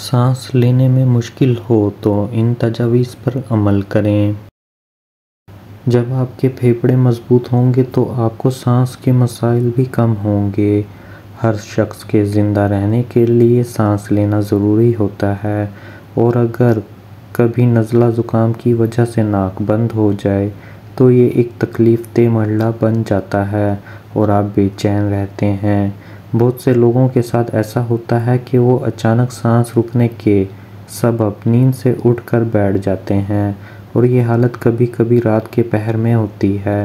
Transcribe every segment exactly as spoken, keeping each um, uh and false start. सांस लेने में मुश्किल हो तो इन तजावीज़ पर अमल करें। जब आपके फेफड़े मजबूत होंगे तो आपको सांस के मसाइल भी कम होंगे। हर शख्स के ज़िंदा रहने के लिए सांस लेना ज़रूरी होता है, और अगर कभी नज़ला ज़ुकाम की वजह से नाक बंद हो जाए तो ये एक तकलीफ़ दे मरला बन जाता है और आप बेचैन रहते हैं। बहुत से लोगों के साथ ऐसा होता है कि वो अचानक सांस रुकने के सबब नींद से उठकर बैठ जाते हैं, और ये हालत कभी कभी रात के पहर में होती है।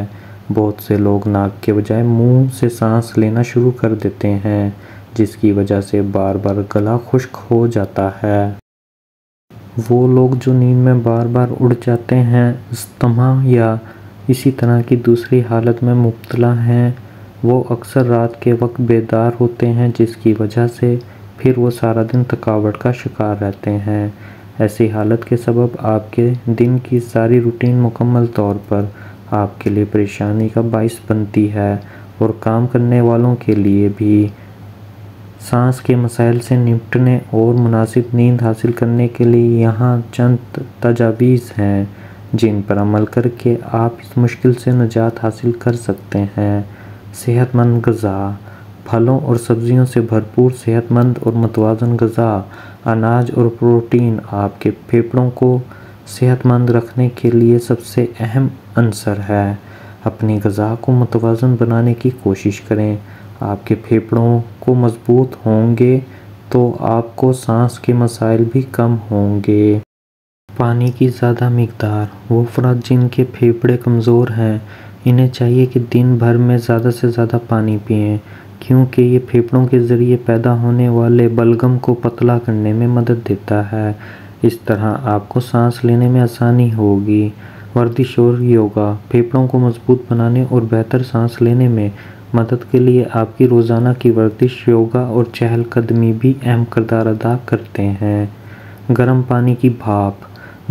बहुत से लोग नाक के बजाय मुंह से सांस लेना शुरू कर देते हैं, जिसकी वजह से बार बार गला खुश्क हो जाता है। वो लोग जो नींद में बार बार उड़ जाते हैं, अस्थमा या इसी तरह की दूसरी हालत में मुब्तला हैं, वो अक्सर रात के वक्त बेदार होते हैं, जिसकी वजह से फिर वो सारा दिन थकावट का शिकार रहते हैं। ऐसी हालत के सबब आपके दिन की सारी रूटीन मुकम्मल तौर पर आपके लिए परेशानी का बाइस बनती है, और काम करने वालों के लिए भी। सांस के मसाइल से निपटने और मुनासिब नींद हासिल करने के लिए यहाँ चंद तजावीज़ हैं जिन पर अमल करके आप इस मुश्किल से निजात हासिल कर सकते हैं। सेहतमंद ग़िज़ा, फलों और सब्जियों से भरपूर सेहतमंद और मुतवाज़न ग़िज़ा, अनाज और प्रोटीन आपके फेफड़ों को सेहतमंद रखने के लिए सबसे अहम अंसर है। अपनी ग़िज़ा को मुतवाज़न बनाने की कोशिश करें। आपके फेफड़ों को मजबूत होंगे तो आपको सांस के मसाइल भी कम होंगे। पानी की ज़्यादा मिकदार। वो अफराद जिनके फेफड़े कमज़ोर हैं, इन्हें चाहिए कि दिन भर में ज़्यादा से ज़्यादा पानी पिएं, क्योंकि ये फेफड़ों के ज़रिए पैदा होने वाले बलगम को पतला करने में मदद देता है। इस तरह आपको सांस लेने में आसानी होगी। वर्जिश और योगा फेफड़ों को मजबूत बनाने और बेहतर सांस लेने में मदद के लिए आपकी रोज़ाना की वर्जिश, योगा और चहलकदमी भी अहम किरदार अदा करते हैं। गर्म पानी की भाप।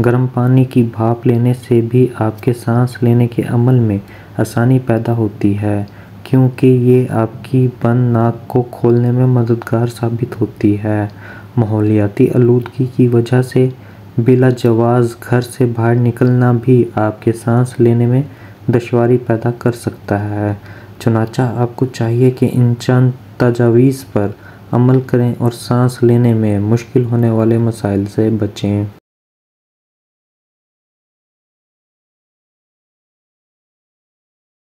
गर्म पानी की भाप लेने से भी आपके सांस लेने के अमल में आसानी पैदा होती है, क्योंकि ये आपकी बंद नाक को खोलने में मददगार साबित होती है। माहौलियाती आलूदगी की वजह से बिला जवाज़ घर से बाहर निकलना भी आपके सांस लेने में दुश्वारी पैदा कर सकता है। चुनाचा आपको चाहिए कि इन चंद तजावीज़ पर अमल करें और सांस लेने में मुश्किल होने वाले मसाइल से बचें।